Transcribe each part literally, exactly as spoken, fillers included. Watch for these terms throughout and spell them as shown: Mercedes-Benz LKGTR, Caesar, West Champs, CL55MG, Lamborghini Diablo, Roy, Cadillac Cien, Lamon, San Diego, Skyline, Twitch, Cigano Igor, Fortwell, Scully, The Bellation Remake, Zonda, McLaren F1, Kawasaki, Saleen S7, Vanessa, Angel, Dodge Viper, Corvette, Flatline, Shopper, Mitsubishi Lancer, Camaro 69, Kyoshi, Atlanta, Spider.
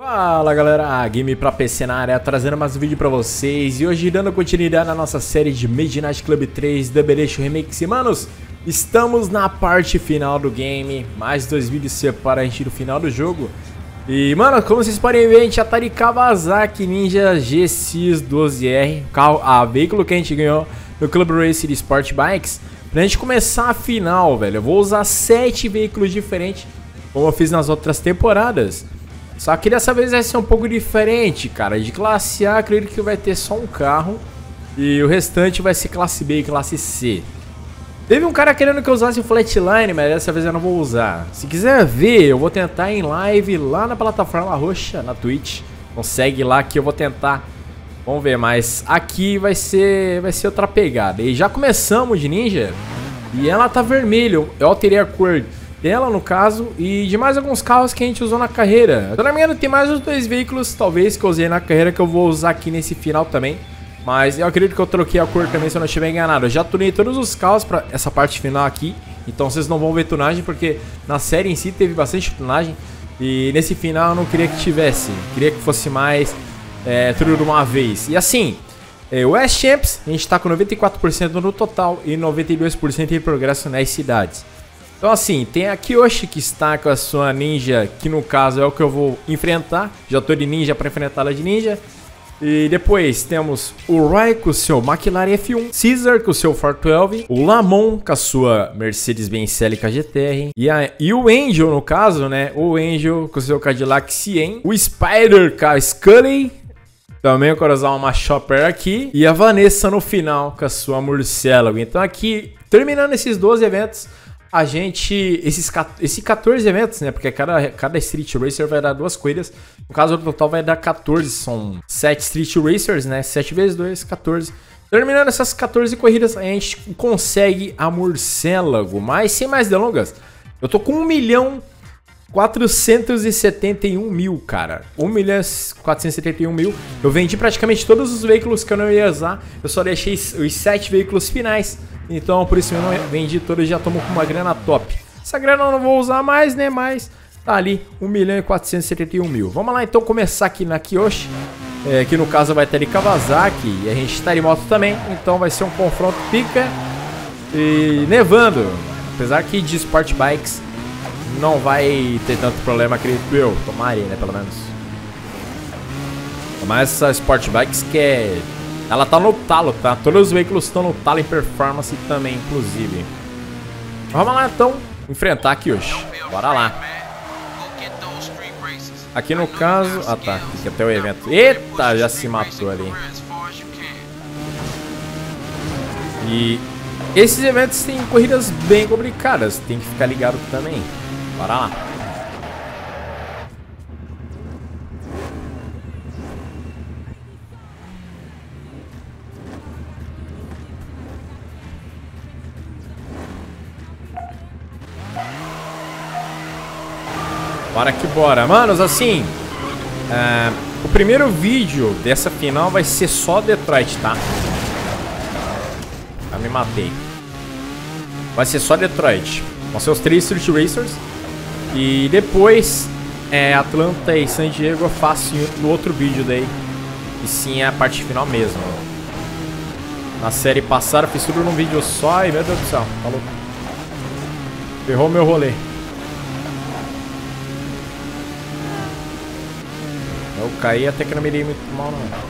Fala galera, Game pra P C na área, trazendo mais um vídeo pra vocês. E hoje dando continuidade na nossa série de Midnight Club três, The Bellation Remake. Manos, estamos na parte final do game. Mais dois vídeos separam a gente do final do jogo. E mano, como vocês podem ver, a gente Atari Kawasaki Ninja G X doze R, carro, a veículo que a gente ganhou no Club Race de Sport Bikes. Pra gente começar a final, velho, eu vou usar sete veículos diferentes, como eu fiz nas outras temporadas. Só que dessa vez vai ser um pouco diferente, cara. De classe A, acredito que vai ter só um carro. E o restante vai ser classe B e classe C. Teve um cara querendo que eu usasse o Flatline, mas dessa vez eu não vou usar. Se quiser ver, eu vou tentar em live lá na plataforma roxa, na Twitch. Então segue lá que eu vou tentar. Vamos ver, mas aqui vai ser, vai ser outra pegada. E já começamos de ninja. E ela tá vermelha. Eu alterei a cor dela, no caso, e de mais alguns carros que a gente usou na carreira. Se não me engano, tem mais uns dois veículos, talvez, que eu usei na carreira, que eu vou usar aqui nesse final também. Mas eu acredito que eu troquei a cor também, se eu não estiver enganado. Eu já tunei todos os carros pra essa parte final aqui, então vocês não vão ver tunagem, porque na série em si teve bastante tunagem. E nesse final eu não queria que tivesse, queria que fosse mais é, tudo de uma vez. E assim, é, West Champs, a gente tá com noventa e quatro por cento no total e noventa e dois por cento em progresso nas cidades. Então assim, tem a Kyoshi que está com a sua ninja, que no caso é o que eu vou enfrentar. Já tô de ninja para enfrentá-la de ninja. E depois temos o Roy com o seu McLaren F um, Caesar com o seu Fortwell, o Lamon com a sua Mercedes-Benz L K G T R e, a, e o Angel no caso, né? O Angel com o seu Cadillac Cien, o Spider com a Scully. Também eu quero usar uma Shopper aqui. E a Vanessa no final com a sua Murciélago. Então aqui, terminando esses doze eventos, a gente, esses esse quatorze eventos, né, porque cada, cada Street Racer vai dar duas corridas. No caso, o total vai dar quatorze, são sete Street Racers, né, sete vezes dois, quatorze. Terminando essas quatorze corridas, a gente consegue a Murciélago, mas sem mais delongas, eu tô com um milhão quatrocentos e setenta e um mil, cara, um milhão quatrocentos e setenta e um mil, eu vendi praticamente todos os veículos que eu não ia usar, eu só deixei os sete veículos finais. Então por isso eu não vendi todos e já tomo com uma grana top. Essa grana eu não vou usar mais, né? Mas tá ali, um milhão e quatrocentos e setenta e um mil. Vamos lá então começar aqui na Kyoshi, é, que no caso vai estar de Kawasaki. E a gente tá de moto também, então vai ser um confronto pica. E nevando, apesar que de Sport Bikes não vai ter tanto problema, acredito eu. Tomarei, né, pelo menos. Mas essa Sport Bikes que é... ela tá no talo, tá? Todos os veículos estão no talo em performance também, inclusive. Vamos lá, então, enfrentar aqui hoje. Bora lá. Aqui no caso... ah, tá. Fica até o evento. Eita, já se matou ali. E esses eventos têm corridas bem complicadas. Tem que ficar ligado também. Bora lá. Bora que bora. Manos, assim, uh, o primeiro vídeo dessa final vai ser só Detroit, tá? Já me matei. Vai ser só Detroit. Vão ser os três Street Racers. E depois, é, Atlanta e San Diego eu faço no outro vídeo daí. E sim, é a parte final mesmo. Na série passada eu fiz tudo num vídeo só e, meu Deus do céu, tá louco. Ferrou meu rolê. Eu caí até que não me dei muito mal, não.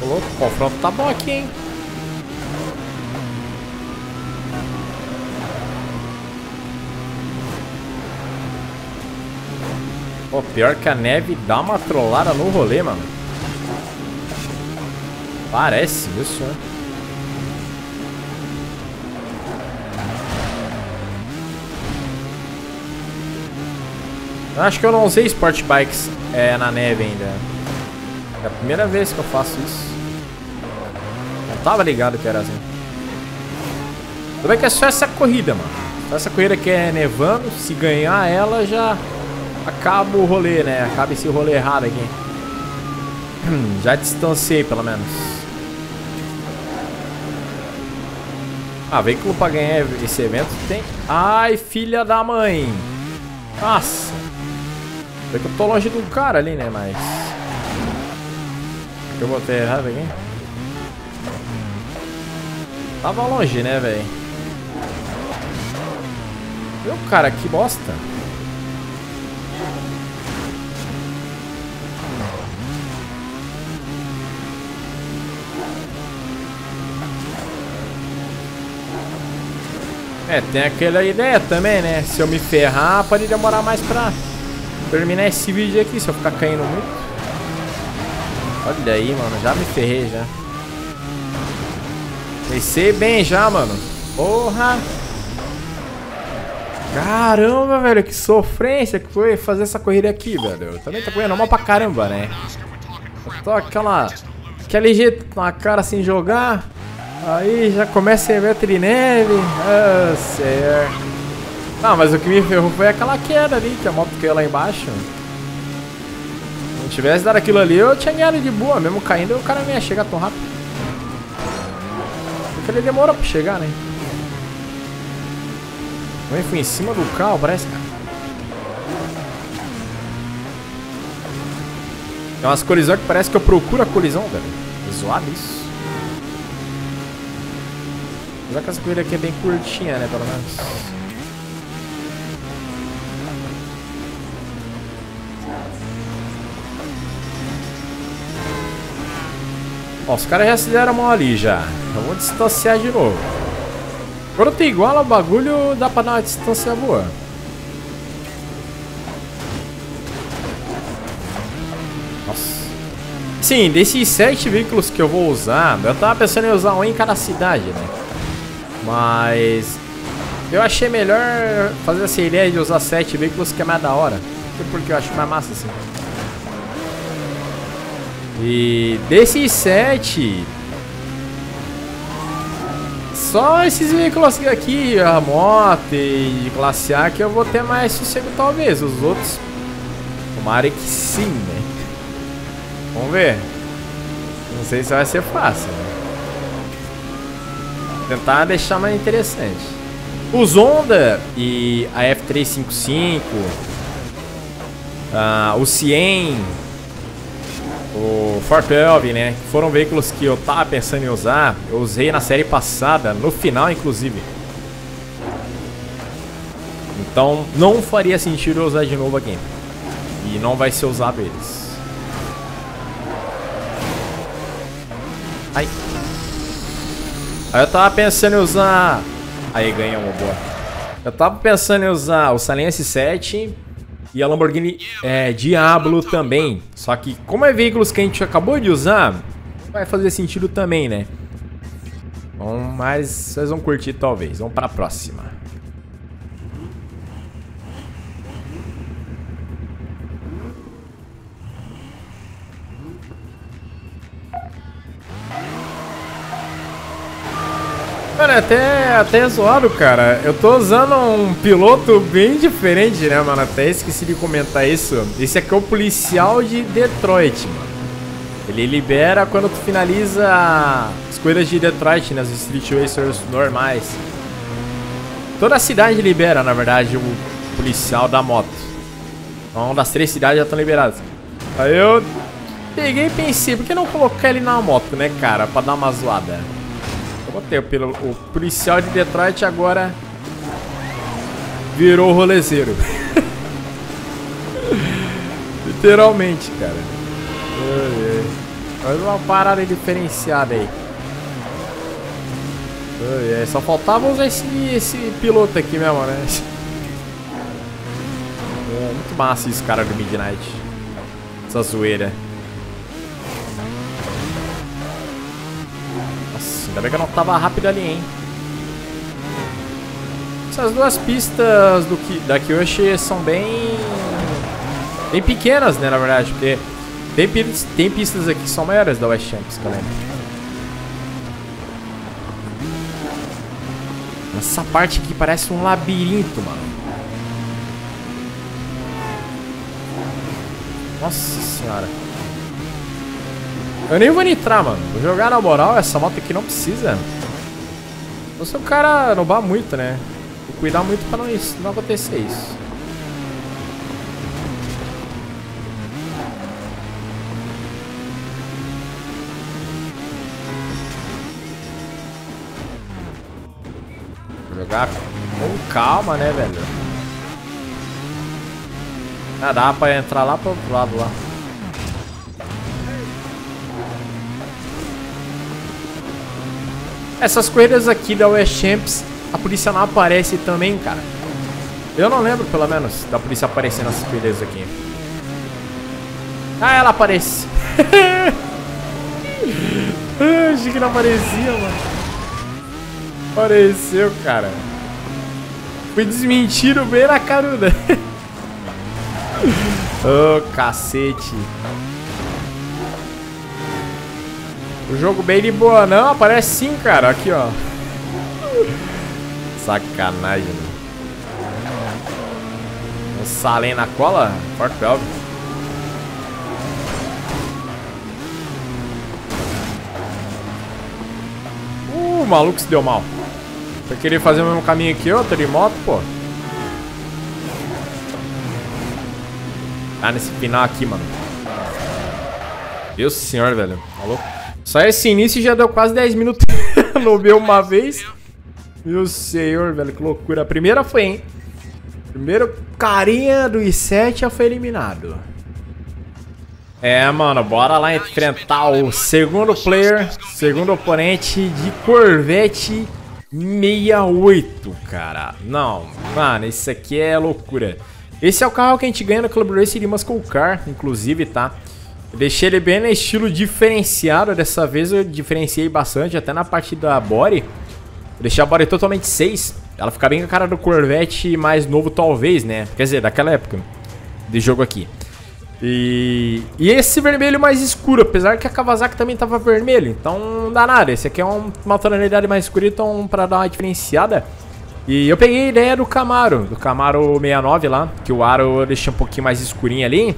Tô louco, o confronto tá bom aqui, hein? Pô, pior que a neve dá uma trollada no rolê, mano. Parece, viu, senhor? Acho que eu não usei Sport Bikes é, na neve ainda. É a primeira vez que eu faço isso. Não tava ligado que era assim. Tudo bem que é só essa corrida, mano. Só essa corrida que é nevando. Se ganhar ela, já acaba o rolê, né? Acaba esse rolê errado aqui. Já distanciei, pelo menos. Ah, veículo pra ganhar esse evento tem... Ai, filha da mãe! Nossa! É que eu tô longe do cara ali, né? Mas... eu botei errado aqui. Tava longe, né, velho? Meu cara, que bosta! É, tem aquela ideia também, né? Se eu me ferrar, pode demorar mais pra terminar esse vídeo aqui, se eu ficar caindo muito. Olha aí, mano, já me ferrei, já. Pensei bem já, mano. Porra! Caramba, velho, que sofrência que foi fazer essa corrida aqui, velho. Eu também tô correndo mal pra caramba, né? Eu tô aquela... aquele jeito na cara, assim, jogar... Aí já começa a evento de neve. Ah, certo. Não, mas o que me ferrou foi aquela queda ali, que a moto caiu lá embaixo. Se não tivesse dado aquilo ali, eu tinha ganhado de boa. Mesmo caindo, o cara não ia chegar tão rápido. Porque ele demorou pra chegar, né? Eu fui em cima do carro, parece, cara. Tem umas colisões que parece que eu procuro a colisão, velho. É zoado isso. Já que essa corrida aqui é bem curtinha, né, pelo menos. Ó, os caras já se deram mal ali, já. Eu vou distanciar de novo. Quando tu iguala o bagulho, dá pra dar uma distância boa. Nossa. Sim, desses sete veículos que eu vou usar, eu tava pensando em usar um em cada cidade, né? Mas eu achei melhor fazer essa ideia de usar sete veículos, que é mais da hora. Porque eu acho mais massa assim. E desses sete, só esses veículos aqui, a moto e classe A, que eu vou ter mais sossego talvez. Os outros, tomara que sim, né? Vamos ver. Não sei se vai ser fácil, né? Tentar deixar mais interessante. O Zonda e a F trezentos e cinquenta e cinco, uh, o Cien, o Fortwell, né? Foram veículos que eu tava pensando em usar. Eu usei na série passada, no final inclusive. Então não faria sentido eu usar de novo aqui. E não vai ser usado eles. Ai. Aí eu tava pensando em usar... Aí ganhei uma boa. Eu tava pensando em usar o Saleen S sete e a Lamborghini é, Diablo também. Só que como é veículos que a gente acabou de usar, vai fazer sentido também, né? Bom, mas vocês vão curtir talvez. Vamos pra próxima. Mano, é até, até zoado, cara. Eu tô usando um piloto bem diferente, né, mano? Até esqueci de comentar isso. Esse aqui é o policial de Detroit, mano. Ele libera quando tu finaliza as corridas de Detroit, né? Os Street Racers normais. Toda a cidade libera, na verdade, o policial da moto. Então, das três cidades já estão liberadas. Aí eu peguei e pensei, por que não colocar ele na moto, né, cara? Pra dar uma zoada. Botei o, o policial de Detroit, agora virou rolezeiro. Literalmente, cara. Olha uma parada diferenciada aí. Olha, só faltava usar esse, esse piloto aqui mesmo, né? É muito massa esse cara do Midnight. Essa zoeira. Ainda bem que eu não tava rápido ali, hein? Essas duas pistas do Ki da Kyoshi são bem... bem pequenas, né, na verdade. Porque tem, tem pistas aqui que são maiores da West Champs, galera. Essa parte aqui parece um labirinto, mano. Nossa senhora. Eu nem vou nitrar, mano. Vou jogar na moral, essa moto aqui não precisa. Você é um cara não bar muito, né? Tem que cuidar muito pra não, isso, não acontecer isso. Vou jogar com calma, né, velho? Ah, dá pra entrar lá pro outro lado lá. Essas corridas aqui da West Champs, a polícia não aparece também, cara. Eu não lembro, pelo menos, da polícia aparecendo nessas corridas aqui. Ah, ela aparece. Eu achei que não aparecia, mano. Apareceu, cara. Fui desmentido bem na caruda. Oh, cacete. O jogo bem de boa, não? Aparece sim, cara. Aqui, ó. Sacanagem. O Saleen na cola? Fortwell. Uh, o maluco se deu mal. Eu queria fazer o mesmo caminho que eu, tô de moto, pô. Tá nesse final aqui, mano. Deus do Senhor, velho. Tá louco? Só esse início já deu quase dez minutos no meu uma vez. Meu senhor, velho, que loucura. A primeira foi, hein? Primeiro carinha dos sete já foi eliminado. É, mano, bora lá enfrentar o segundo player, segundo oponente de Corvette sessenta e oito, cara. Não, mano, isso aqui é loucura. Esse é o carro que a gente ganha no Club Race de Muscle Car, inclusive, tá? Eu deixei ele bem no estilo diferenciado. Dessa vez eu diferenciei bastante, até na parte da body. Eu deixei a body totalmente seis. Ela fica bem com a cara do Corvette mais novo, talvez, né? Quer dizer, daquela época de jogo aqui. E, e esse vermelho mais escuro, apesar que a Kawasaki também tava vermelho. Então não dá nada. Esse aqui é um, uma tonalidade mais escura, então pra dar uma diferenciada. E eu peguei a ideia do Camaro, do Camaro sessenta e nove lá, que o aro eu deixei um pouquinho mais escurinho ali.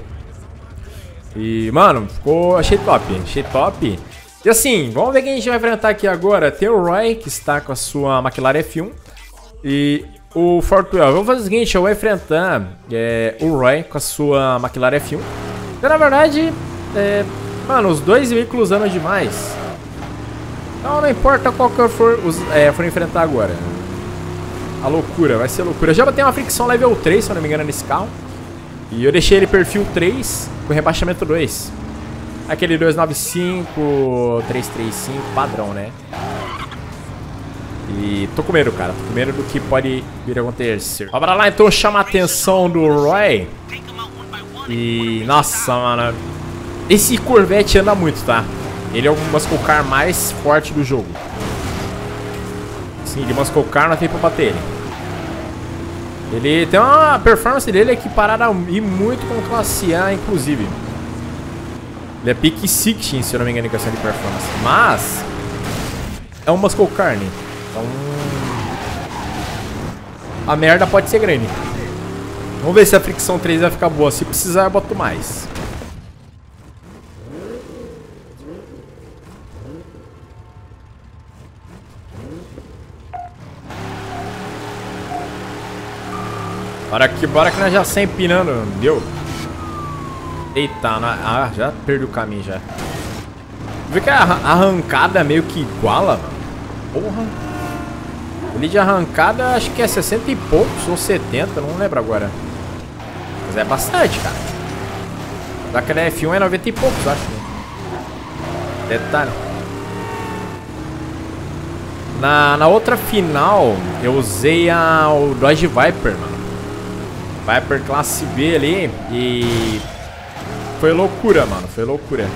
E, mano, ficou... achei top, achei top. E assim, vamos ver quem a gente vai enfrentar aqui agora. Tem o Roy, que está com a sua McLaren F um. E o Fortwell. Vamos fazer o seguinte, eu vou enfrentar é, o Roy com a sua McLaren F um. Então, na verdade, é, mano, os dois veículos andam demais. Então não importa qual que eu for, os, é, for enfrentar agora. A loucura, vai ser loucura. Eu já botei uma fricção level três, se eu não me engano, nesse carro. E eu deixei ele perfil três com rebaixamento dois. Aquele duzentos e noventa e cinco, trezentos e trinta e cinco padrão, né? E tô com medo, cara. Tô com medo do que pode vir a acontecer. Bora lá, então, chamar a atenção do Roy. E, nossa, mano. Esse Corvette anda muito, tá? Ele é o muscle car mais forte do jogo. Sim, de muscle car não tem pra bater ele. Ele tem uma performance dele equiparada e muito com o Classe A, inclusive. Ele é pick sixteen, se eu não me engano, em questão de performance. Mas é um muscle car, né? Então a merda pode ser grande. Vamos ver se a fricção três vai ficar boa. Se precisar, eu boto mais. Bora que, bora que nós já sem empinando, deu. Eita, na, ah, já perdi o caminho já. Vê que a arrancada meio que iguala, mano. Porra. Ele de arrancada acho que é sessenta e poucos ou setenta, não lembro agora. Mas é bastante, cara. Daquela F um é noventa e poucos, acho. Detalhe. Na, na outra final, eu usei a, o Dodge Viper, mano. Viper classe B ali e foi loucura, mano, foi loucura.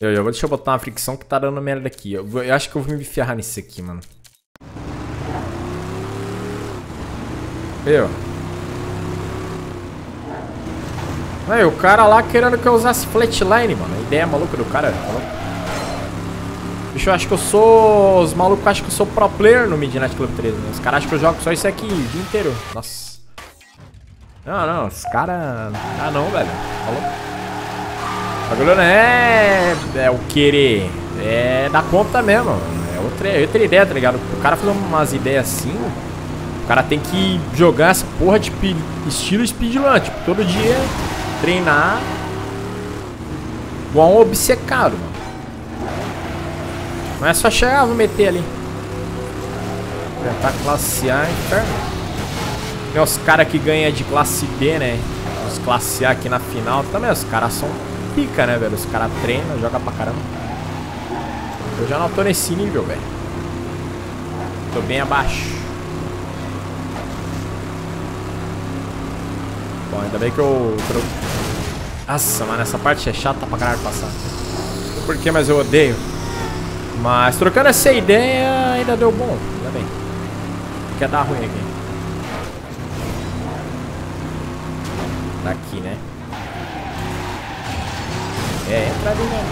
Eu já vou deixar eu botar uma fricção que tá dando merda aqui. Eu, vou, eu acho que eu vou me ferrar nisso aqui, mano. Eu. Aí, o cara lá querendo que eu usasse flatline, mano. A ideia maluca do cara. Bicho, eu acho que eu sou... Os malucos acham que eu sou pro player no Midnight Club três, né? Os caras acham que eu jogo só isso aqui o dia inteiro. Nossa. Não, não. Os caras... Ah, não, velho. Falou. O bagulho não é... É o querer. É da conta mesmo. É outra, é outra ideia, tá ligado? O cara fazer umas ideias assim, o cara tem que jogar essa porra de speed, estilo speedrun, tipo, todo dia treinar igual um obcecado, mano. Não é só chegar, vou meter ali. Tentar classe A, inferno. Tem os caras que ganham de classe B, né? Os classe A aqui na final também. Os caras são pica, né, velho? Os caras treinam, jogam pra caramba. Eu já não tô nesse nível, velho. Tô bem abaixo. Bom, ainda bem que eu... Nossa, mano, essa parte é chata pra caralho passar. Por que, mas eu odeio. Mas trocando essa ideia ainda deu bom. Ainda bem. Quer dar ruim aqui. Daqui, né? É, entra ali, né?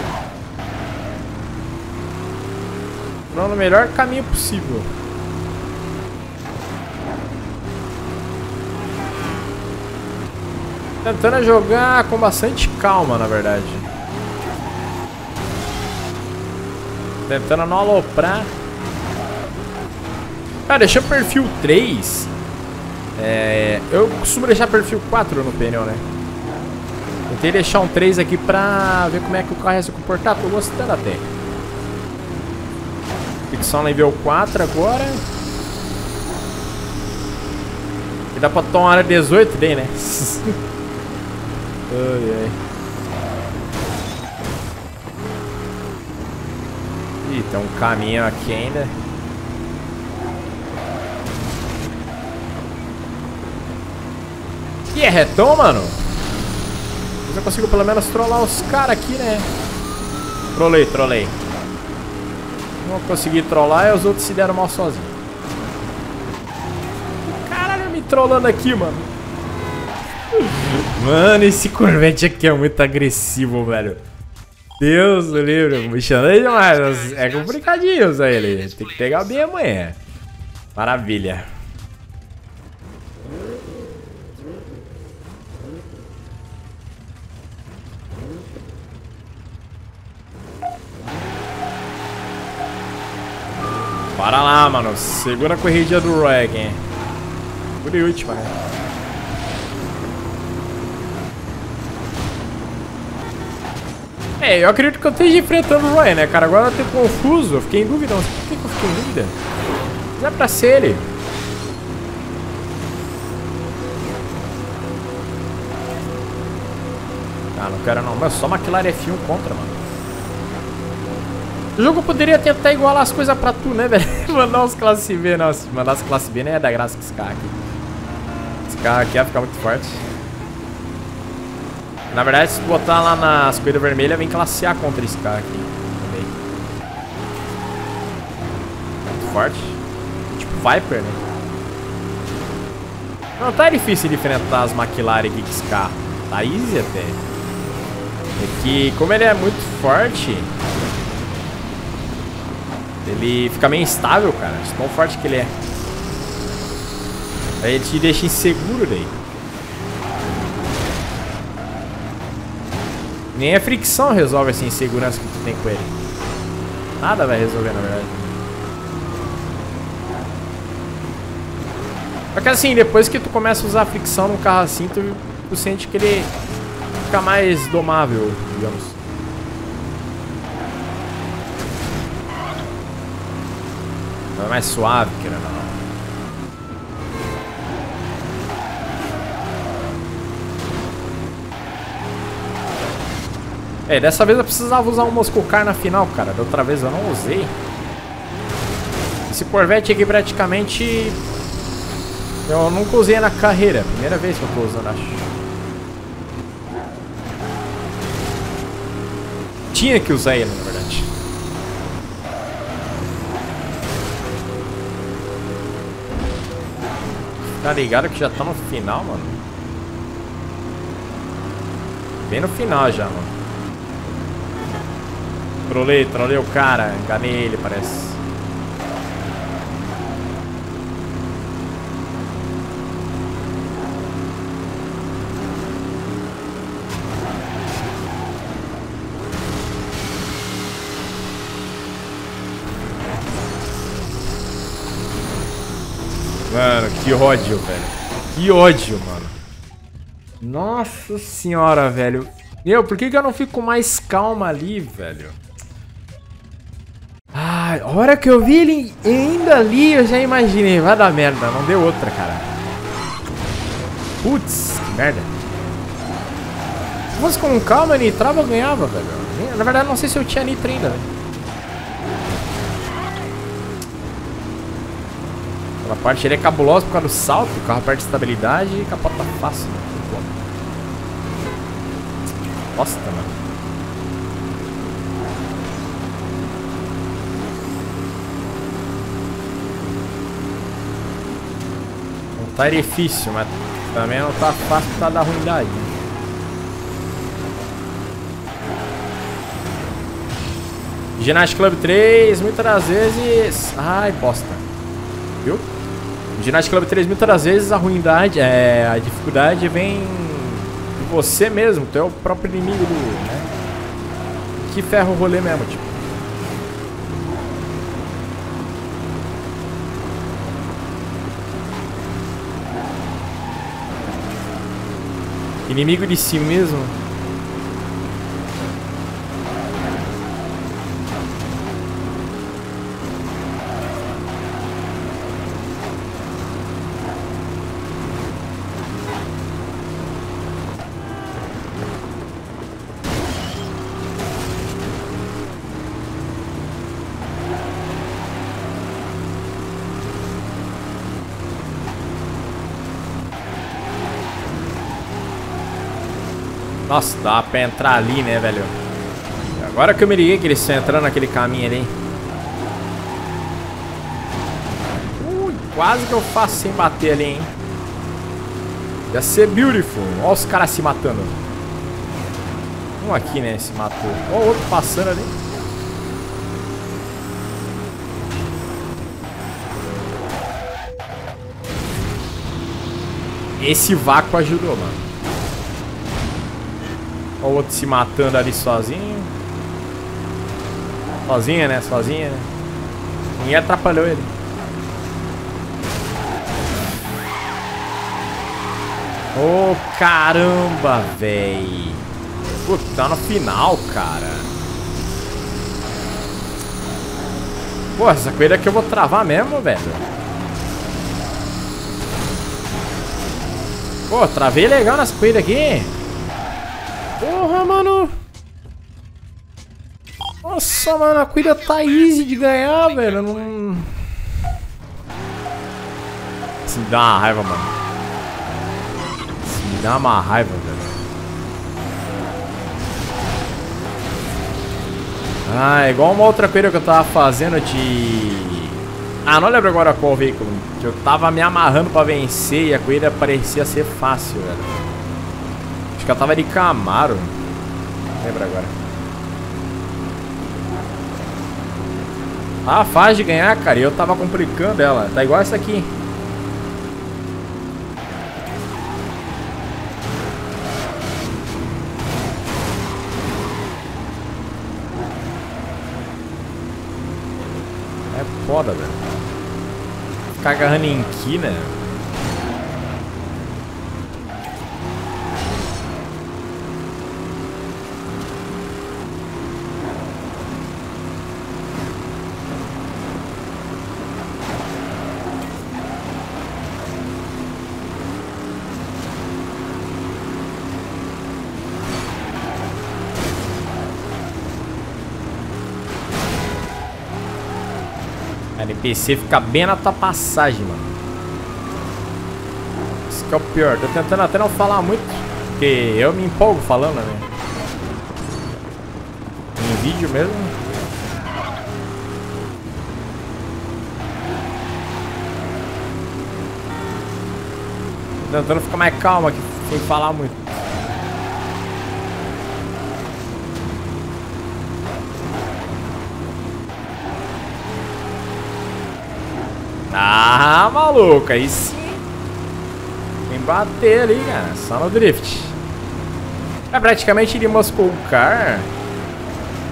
Não, no melhor caminho possível. Tentando jogar com bastante calma, na verdade. Tentando não aloprar. Cara, ah, deixei o perfil três. É, eu costumo deixar perfil quatro no pneu, né? Tentei deixar um três aqui pra ver como é que o carro ia se comportar. Tô gostando até. Ficção nível quatro agora. E dá pra tomar área dezoito bem, né? Ai, ai. Ih, tem um caminho aqui ainda. E é retão, mano? Mas eu consigo pelo menos trollar os caras aqui, né? Trolei, trolei. Não consegui trollar e os outros se deram mal sozinhos. Caralho, me trollando aqui, mano. Mano, esse Corvette aqui é muito agressivo, velho. Deus do livro, bichando ele demais. É complicadinho usar ele. Tem que pegar bem amanhã. Maravilha. Para lá, mano. Segura a corrida do Roy aqui. Por último, né? É, eu acredito que eu esteja enfrentando o Roy, né, cara? Agora eu tô confuso. Eu fiquei em dúvida. Mas por que eu fiquei em dúvida? Não é pra ser ele. Ah, não quero não. Mas só McLaren F um contra, mano. O jogo poderia tentar igualar as coisas pra tu, né, velho? Mandar os classe B, nossa. Mandar as classe B, né? É da graça com esse carro aqui. Esse carro aqui vai ficar muito forte. Na verdade, se tu botar lá nas corridas vermelhas, vem classe A contra esse carro aqui. Também. Muito forte. Tipo Viper, né? Não tá difícil de enfrentar as McLaren aqui com esse carro. Tá easy até. É que, como ele é muito forte... Ele fica meio instável, cara. De tão forte que ele é. Aí ele te deixa inseguro daí. Nem a fricção resolve essa insegurança que tu tem com ele. Nada vai resolver, na verdade. Só que assim, depois que tu começa a usar a fricção num carro assim, tu, tu sente que ele fica mais domável, digamos. É mais suave, querendo ou não. É, dessa vez eu precisava usar um Moscow Car na final, cara. Da outra vez eu não usei. Esse Corvette aqui praticamente... Eu nunca usei na carreira. Primeira vez que eu tô usando, acho. Tinha que usar ele, na verdade. Tá ligado que já tá no final, mano. Bem no final já, mano. Trolei, trolei o cara. Enganei ele, parece. Mano, que ódio, velho. Que ódio, mano. Nossa senhora, velho. Meu, por que que eu não fico mais calma ali, velho? Ai, a hora que eu vi ele ainda ali, eu já imaginei. Vai dar merda, não deu outra, cara. Putz, que merda. Se fosse com calma, ele trava, eu ganhava, velho. Na verdade, não sei se eu tinha nitra ainda, velho. A parte ele é cabulosa por causa do salto, o carro perde estabilidade e capota fácil. Nossa, mano. Não tá difícil, mas também não tá fácil por causa da ruindade. Midnight Club três, muitas vezes... Ai, bosta. Viu? Midnight Club três, muitas vezes a ruindade, é, a dificuldade vem de você mesmo, tu é o próprio inimigo do... Né? Que ferro o rolê mesmo, tipo. Inimigo de si mesmo. Nossa, dá pra entrar ali, né, velho? Agora que eu me liguei que eles estão entrando naquele caminho ali. Ui, quase que eu faço sem bater ali, hein? Ia ser beautiful. Olha os caras se matando. Um aqui, né, se matou. Olha o outro passando ali. Esse vácuo ajudou, mano. Olha o outro se matando ali sozinho. Sozinha, né? Sozinha, né? Ninguém atrapalhou ele. Ô, oh, caramba, véi. Puta, tá no final, cara. Pô, essa corrida aqui eu vou travar mesmo, velho. Pô, travei legal nessa corrida aqui. Porra, mano. Nossa, mano, a corrida tá easy de ganhar, velho. Não... Isso me dá uma raiva, mano. Isso me dá uma raiva, velho. Ah, é igual uma outra corrida que eu tava fazendo de... Ah, não lembro agora qual veículo. Que eu tava me amarrando pra vencer e a corrida parecia ser fácil, velho. Acho que ela tava de Camaro. Lembra agora. Ah, faz de ganhar, cara. E eu tava complicando ela. Tá igual essa aqui. É foda, velho. Ficar agarrando em quina, né? N P C fica bem na tua passagem, mano. Isso que é o pior. Tô tentando até não falar muito, porque eu me empolgo falando, né? Em vídeo mesmo. Tô tentando ficar mais calmo aqui, sem falar muito. Ah, maluco, aí sim. Tem que bater ali, cara. Só no drift. É praticamente de Moscou Car.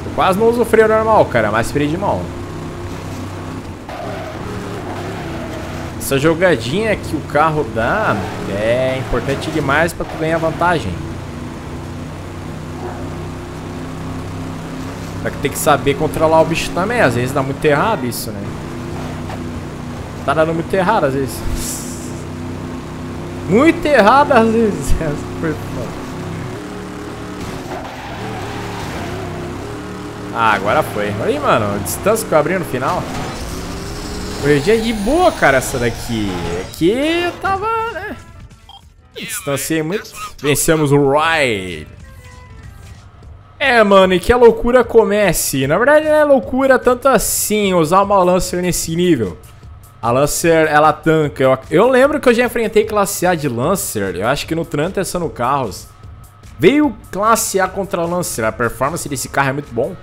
Eu quase não uso freio normal, cara. Mas freio de mão. Essa jogadinha que o carro dá é importante demais para tu ganhar vantagem. Só que tem que saber controlar o bicho também. Às vezes dá muito errado isso, né? Tá dando muito errado às vezes. Muito errado às vezes. Ah, agora foi. Olha aí, mano. A distância que eu abri no final. Perdi de boa, cara, essa daqui. Aqui eu tava, né? Distanciei muito. Vencemos o Roy. É, mano, e que a loucura comece. Na verdade, não é loucura tanto assim usar uma Lancer nesse nível. A Lancer, ela tanca. Eu, eu lembro que eu já enfrentei classe A de Lancer. Eu acho que no Tranterçando Carros. Veio classe A contra a Lancer. A performance desse carro é muito bom.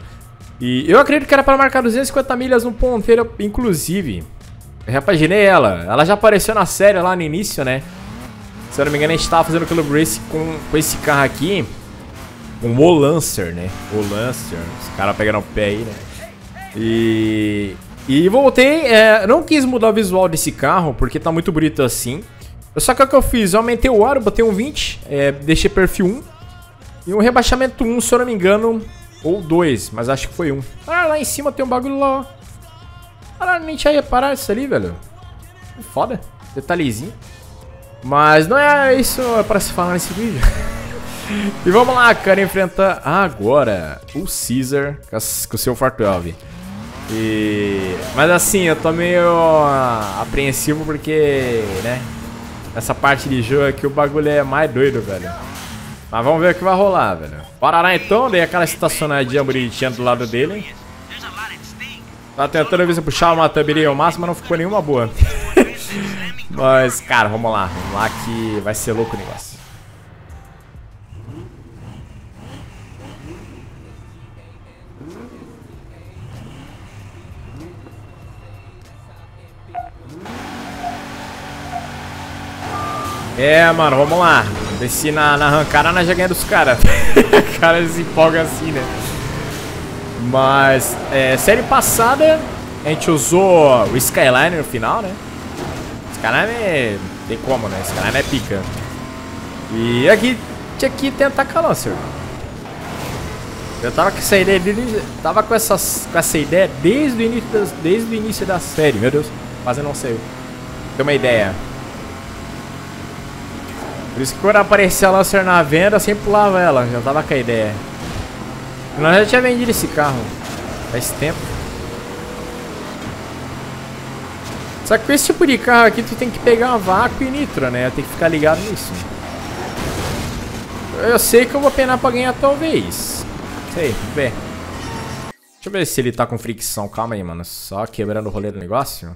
E eu acredito que era para marcar duzentas e cinquenta milhas no ponteiro, inclusive. Eu repaginei ela. Ela já apareceu na série lá no início, né? Se eu não me engano, a gente tava fazendo o Club Race com, com esse carro aqui. Com o Lancer, né? O Lancer. Os caras pegaram o pé aí, né? E... E voltei. É, não quis mudar o visual desse carro, porque tá muito bonito assim. Só que o que eu fiz? Eu aumentei o aro, botei um vinte. É, deixei perfil um. E um rebaixamento um, se eu não me engano... Ou dois, mas acho que foi um. Ah, lá em cima tem um bagulho lá, ó. Caralho, nem tinha reparado isso ali, velho. Foda. Detalhezinho. Mas não é isso pra se falar nesse vídeo. E vamos lá, cara. Enfrentar agora o Caesar com o seu Fortwell. E... Mas assim, eu tô meio apreensivo porque, né? Essa parte de jogo aqui, o bagulho é mais doido, velho. Mas vamos ver o que vai rolar, velho. Parará então, dei aquela estacionadinha bonitinha do lado dele. Tá tentando ver se puxar uma tabelinha ao máximo, mas não ficou nenhuma boa. Mas, cara, vamos lá. Vamos lá que vai ser louco o negócio. É, mano, vamos lá. Desci na, na arrancada, na jaguinha dos caras. O cara se empolga assim, né? Mas, é, série passada, a gente usou o Skyline no final, né? Skyline é... tem como, né? Skyline é pica. E aqui, tinha que tentar com a Lancer. Eu tava com essa ideia, de, tava com, essas, com essa ideia desde o, início das, desde o início da série. Meu Deus, quase não saiu. Tem uma ideia. Por isso que quando aparecia a Lancer na venda, eu sempre pulava ela, já tava com a ideia. Nós já tinha vendido esse carro faz tempo. Só que com esse tipo de carro aqui, tu tem que pegar uma vácuo e nitro, né? Tem que ficar ligado nisso. Eu sei que eu vou penar pra ganhar, talvez. Sei, vê. Deixa eu ver se ele tá com fricção. Calma aí, mano. Só quebrando o rolê do negócio.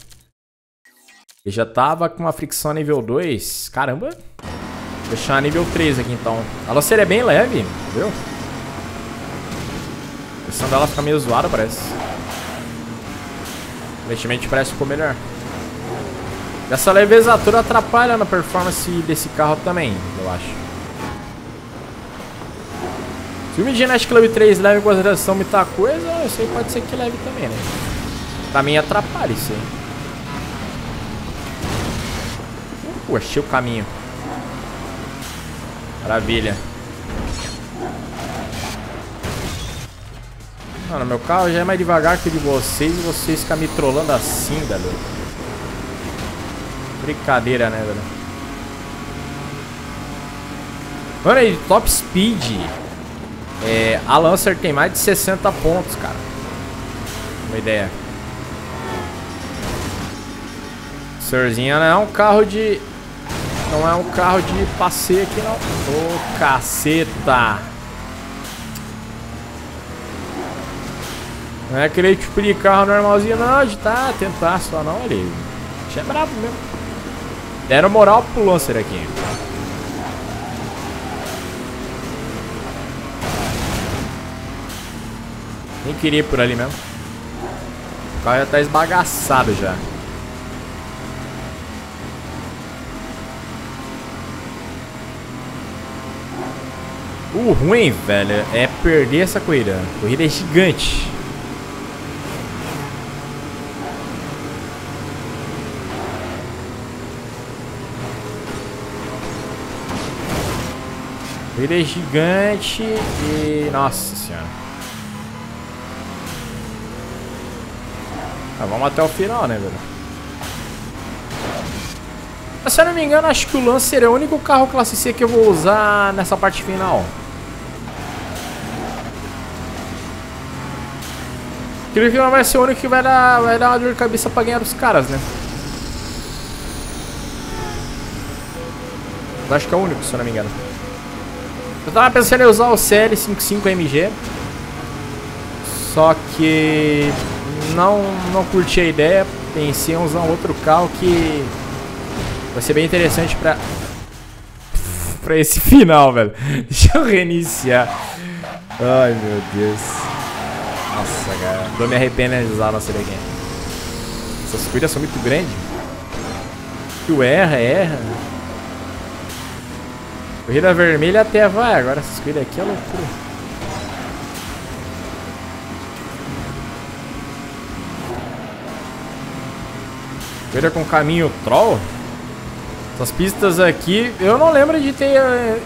Ele já tava com uma fricção nível dois. Caramba. Vou deixar nível três aqui então. A lanceira é bem leve, viu? A pressão dela fica meio zoada, parece. Aparentemente parece que ficou melhor. Essa leveza toda atrapalha na performance desse carro também, eu acho. Se o Midnight Club três leva em consideração muita coisa, isso aí pode ser que leve também, né? Pra mim atrapalha isso aí. Uh, achei o caminho. Maravilha. Mano, meu carro já é mais devagar que o de vocês e vocês ficam me trollando assim, velho. Brincadeira, né, velho? Mano, aí, top speed. É, a Lancer tem mais de sessenta pontos, cara. Uma ideia. Sorzinha não é um carro de... Não é um carro de passeio aqui, não. Ô, oh, caceta. Não é aquele tipo de carro normalzinho, não. De tá, tentar só, não, ali. Isso é brabo mesmo. Deram moral pro Lancer aqui. Nem queria ir por ali mesmo. O carro já tá esbagaçado já. O ruim, velho, é perder essa corrida. A corrida é gigante. Ele é gigante e... Nossa senhora. Ah, vamos até o final, né, velho? Se eu não me engano, acho que o Lancer é o único carro classe C que eu vou usar nessa parte final. Creio que não vai ser o único que vai dar, vai dar uma dor de cabeça pra ganhar os caras, né? Acho que é o único, se eu não me engano. Eu tava pensando em usar o C L cinquenta e cinco M G. Só que... Não, não curti a ideia. Pensei em usar um outro carro que... Vai ser bem interessante pra... Pra esse final, velho. Deixa eu reiniciar. Ai, meu Deus. Nossa, cara, tô me arrependendo de usar nossa aqui. Essas cuidas são muito grandes. Tu erra, erra. Corrida vermelha até vai, agora essas cuidas aqui é loucura. Corrida com caminho troll? Essas pistas aqui, eu não lembro de ter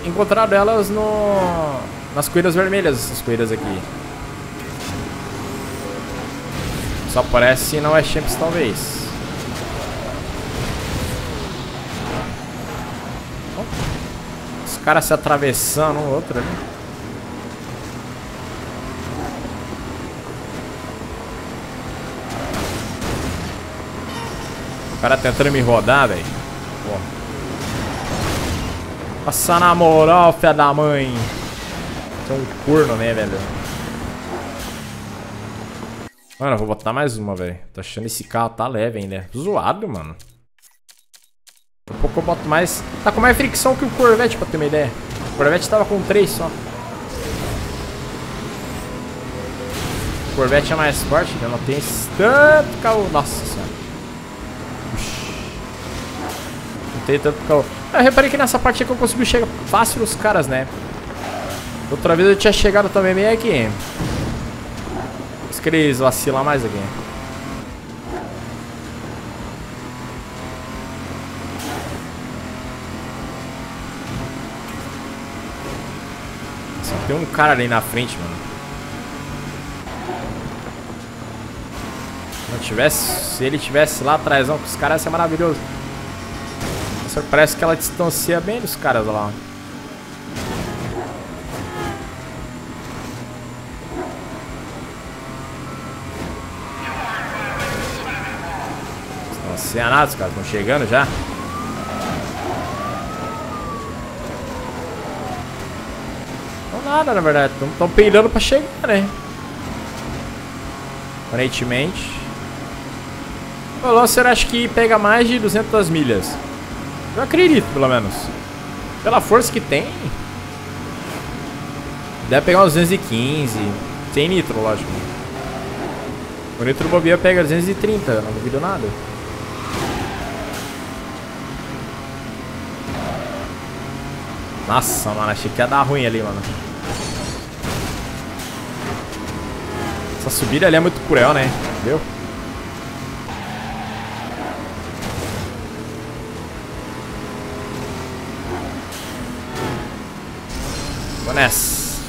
encontrado elas no... nas corridas vermelhas, essas corridas aqui. Só parece na West Champs, talvez. Oh. Os caras se atravessando um outro ali. O cara tentando me rodar, velho. Oh. Passa na moral, fé da mãe. Tem um corno, né, velho? Mano, eu vou botar mais uma, velho. Tô achando esse carro tá leve ainda. Zoado, mano. Daqui a pouco eu boto mais... Tá com mais fricção que o Corvette, pra ter uma ideia. O Corvette tava com três só. O Corvette é mais forte, eu não tenho tanto carro... Nossa senhora. Ux. Não tem tanto carro... Eu reparei que nessa parte aqui eu consegui chegar fácil nos caras, né? Outra vez eu tinha chegado também meio aqui. Que eles vacilam mais aqui. Só tem um cara ali na frente, mano. Se, não tivesse, se ele tivesse lá atrás, não, os caras ia ser maravilhoso. Só que parece que ela distancia bem dos caras lá. Sem a nada, os caras estão chegando já. Não nada, na verdade. Estão peidando pra chegar, né? Aparentemente. O Lancer acho que pega mais de duzentas milhas. Eu acredito, pelo menos. Pela força que tem. Deve pegar uns duzentas e quinze. Sem nitro, lógico. O nitro bobeia pega duzentas e trinta. Não duvido nada. Nossa, mano, achei que ia dar ruim ali, mano. Essa subida ali é muito cruel, né? Entendeu? Vou nessa.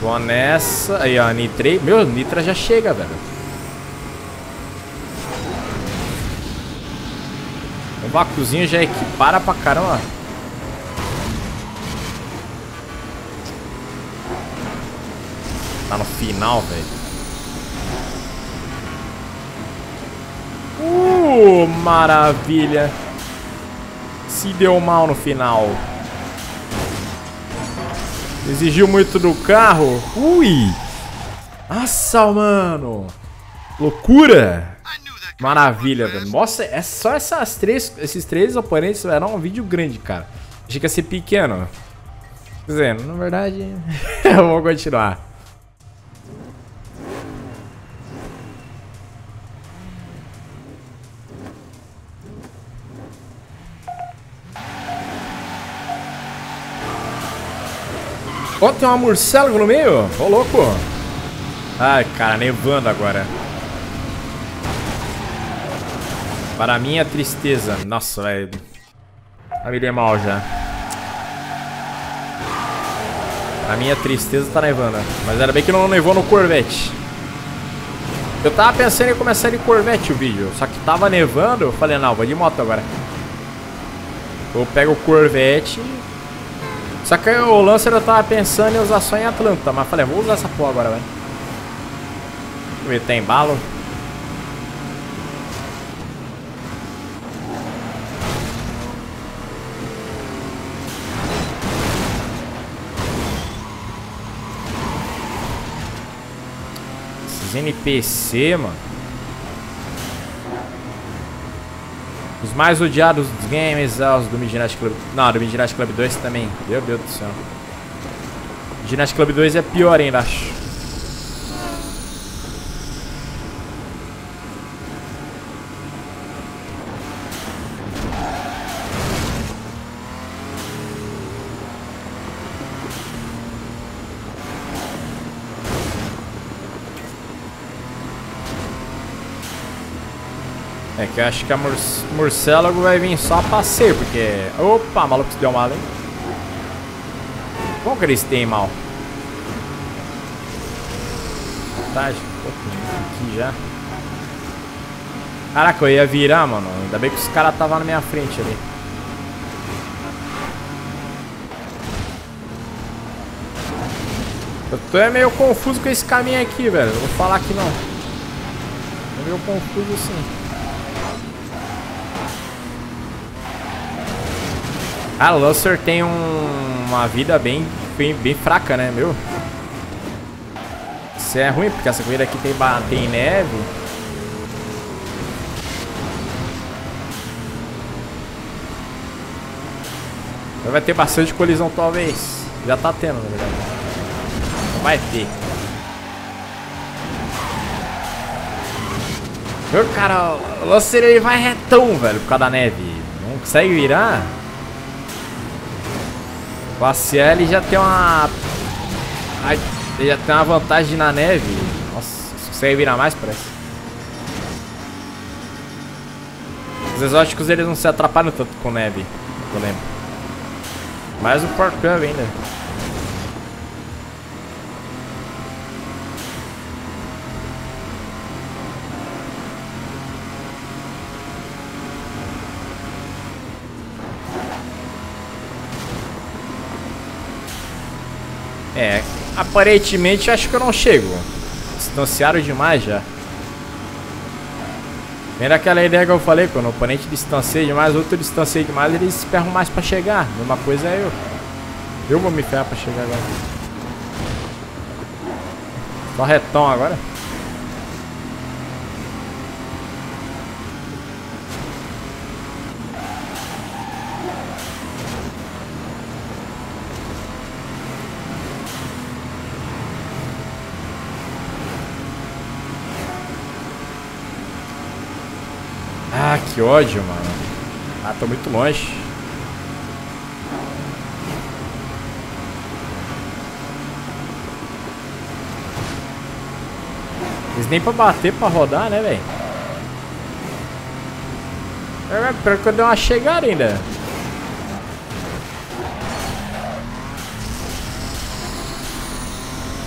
Vou nessa. Aí, ó, nitrei. Meu, nitra já chega, velho. O vácuozinho já equipara pra caramba. Tá no final, velho. Uh, maravilha. Se deu mal no final. Exigiu muito do carro. Ui. Nossa, mano. Loucura. Maravilha, velho. Nossa, é só essas três, esses três oponentes vai dar um vídeo grande, cara. Achei que ia ser pequeno. Quer dizer, na verdade... Eu vou continuar. Oh, tem uma Murciélago no meio? Ô, louco. Ai, cara, nevando agora. Para minha tristeza. Nossa, velho. Tá me dando mal já. A minha tristeza tá nevando. Mas era bem que não nevou no Corvette. Eu tava pensando em começar de Corvette o vídeo, só que tava nevando. Eu falei, não, vou de moto agora. Eu pego o Corvette. Só que o Lancer eu tava pensando em usar só em Atlanta. Mas falei, vou usar essa porra agora, velho. Deixa eu ver, tem embalo. N P C, mano. Os mais odiados dos games, ah, os do Midnight Club. Não, do Midnight Club dois também. Meu Deus do céu. Midnight Club dois é pior ainda, acho. É que eu acho que a mur Murciélago vai vir só pra ser, porque... Opa, maluco, se deu mal, hein? Como que eles têm mal? Vantagem, aqui já. Caraca, eu ia virar, mano. Ainda bem que os caras estavam na minha frente ali. Eu tô é meio confuso com esse caminho aqui, velho. Vou falar que não. É meio confuso assim. Ah, o Lancer tem um, uma vida bem, bem, bem fraca, né, meu? Isso é ruim, porque essa corrida aqui tem, tem neve. Então vai ter bastante colisão, talvez. Já tá tendo, na verdade. Vai ter. Meu cara, o Lancer ele vai retão, velho, por causa da neve. Não consegue virar. O A C L já tem uma... Ai, já tem uma vantagem na neve. Nossa, se consegue virar mais, parece. Os exóticos eles não se atrapalham tanto com neve, eu lembro. Mais o Fortwell ainda. É, aparentemente acho que eu não chego. Distanciaram demais já. Lembra aquela ideia que eu falei? Quando o oponente distancia demais, outro distancia demais, eles se ferram mais pra chegar. Mesma coisa é eu. Eu vou me ferrar pra chegar agora. Só retão agora. Ah, que ódio, mano. Ah, tô muito longe. Eles nem pra bater, pra rodar, né, velho? É, pior que eu dei uma chegada ainda.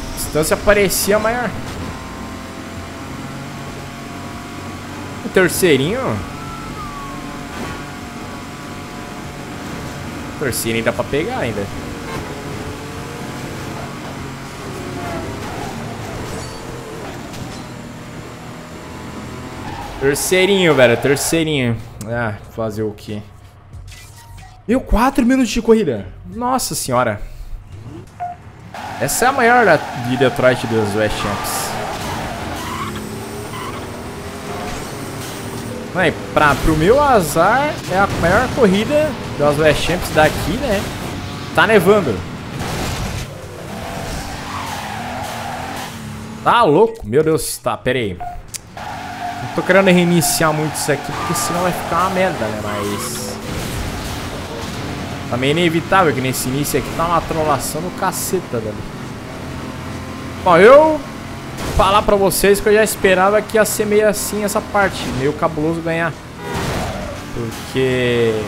A distância parecia maior. O terceirinho... Torcida ainda pra pegar ainda. Terceirinho, velho. Terceirinho. Ah, fazer o quê? Meu, quatro minutos de corrida. Nossa senhora. Essa é a maior de Detroit dos West Champs. Mãe, pra, pro meu azar, é a maior corrida das West Champs daqui, né? Tá nevando. Tá louco? Meu Deus, tá, pera aí. Não tô querendo reiniciar muito isso aqui, porque senão vai ficar uma merda, né? Mas... também é inevitável que nesse início aqui tá uma trollação no caceta, velho. Bom, eu... falar pra vocês que eu já esperava que ia ser meio assim essa parte, meio cabuloso ganhar. Porque...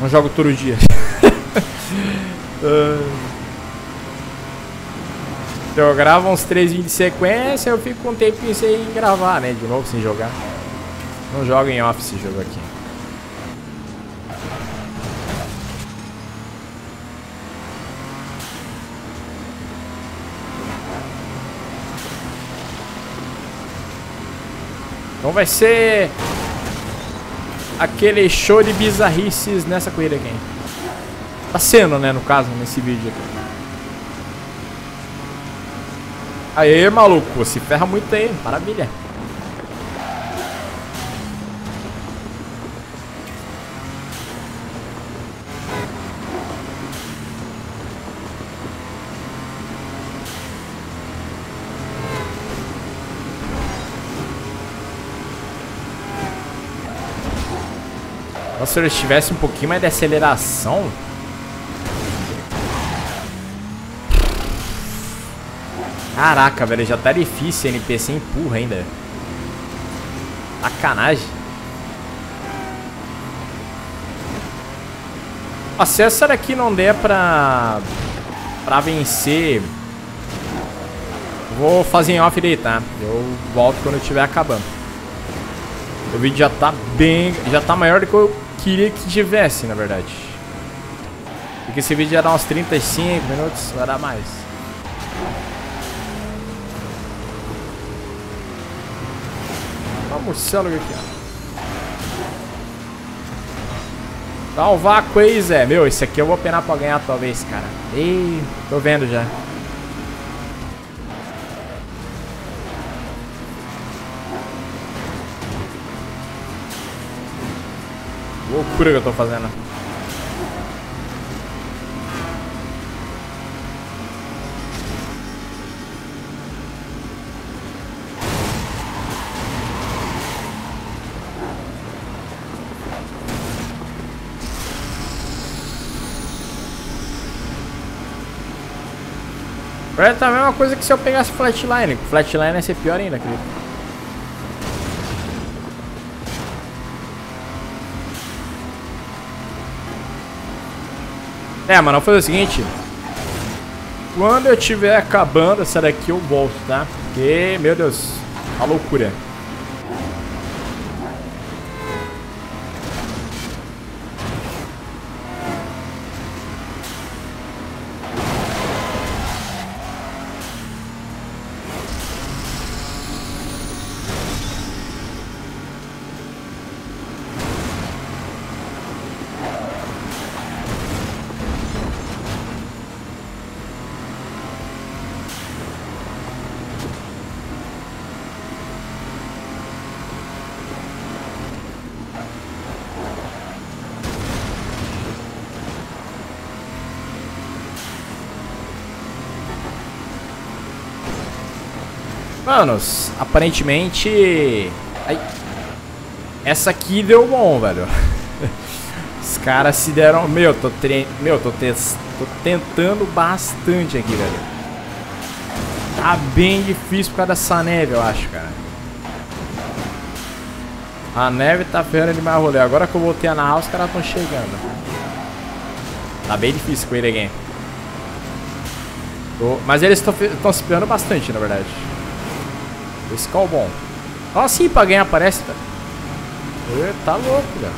não jogo todo dia. Eu gravo uns três vídeos de sequência, eu fico com um tempinho sem gravar, né? De novo, sem jogar. Não joga em off esse jogo aqui. Então vai ser aquele show de bizarrices nessa corrida aqui. Tá sendo, né, no caso, nesse vídeo aqui. Aê, maluco, se ferra muito aí, maravilha. Nossa, se eu tivesse um pouquinho mais de aceleração. Caraca, velho, já tá difícil, N P C empurra ainda. Sacanagem. Se essa daqui não der pra... pra vencer, vou fazer em off daí, tá? Eu volto quando eu tiver acabando. O vídeo já tá bem... já tá maior do que eu queria que tivesse, na verdade. Porque esse vídeo já dá uns trinta e cinco minutos, vai dar mais. Murciélago aqui, ó. Dá um vácuo aí, Zé. Meu, esse aqui eu vou penar pra ganhar, talvez, cara. Ih, tô vendo já. Loucura que eu tô fazendo. É a mesma coisa que se eu pegasse Flatline. Flatline ia ser pior ainda, acredito. É, mano, eu vou fazer o seguinte. Quando eu tiver acabando essa daqui eu volto, tá? Porque, meu Deus, a loucura. Manos, aparentemente... Ai. Essa aqui deu bom, velho. Os caras se deram... Meu, tô, tre... Meu, tô, te... tô tentando bastante aqui, velho. Tá bem difícil por causa dessa neve, eu acho, cara. A neve tá ferrando demais o rolê. Agora que eu voltei a narrar, os caras tão chegando. Tá bem difícil com ele aqui. Tô... Mas eles estão se ferrando bastante, na verdade. Esse call bom. Ó, sim, pra ganhar parece, cara. Ele tá louco, cara.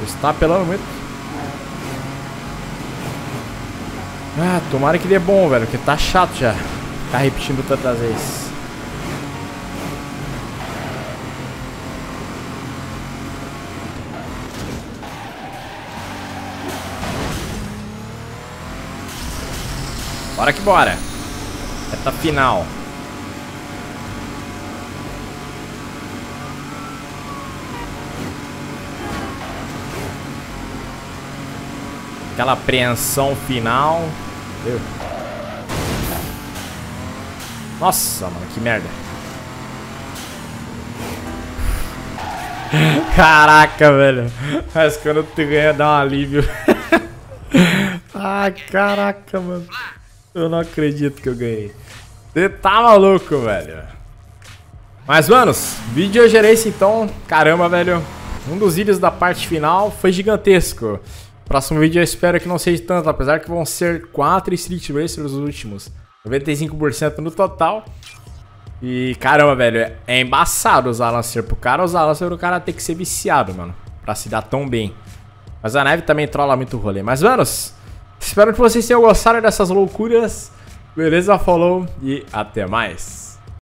Ele tá apelando muito. Ah, tomara que dê bom, velho. Porque tá chato já. Tá repetindo tantas vezes. Bora que bora. Reta final. Aquela apreensão final. Meu. Nossa, mano, que merda. Caraca, velho. Mas quando tu ganha dá um alívio. Ah, caraca, mano. Eu não acredito que eu ganhei. Você tá maluco, velho. Mas, manos, vídeo hoje era esse, então. Caramba, velho. Um dos vídeos da parte final foi gigantesco. Próximo vídeo eu espero que não seja tanto, apesar que vão ser quatro Street Racers os últimos. noventa e cinco por cento no total. E caramba, velho, é embaçado usar Lancer pro cara. Usar Lancer pro cara tem que ser viciado, mano, pra se dar tão bem. Mas a neve também trola muito o rolê. Mas, manos, espero que vocês tenham gostado dessas loucuras. Beleza? Falou e até mais.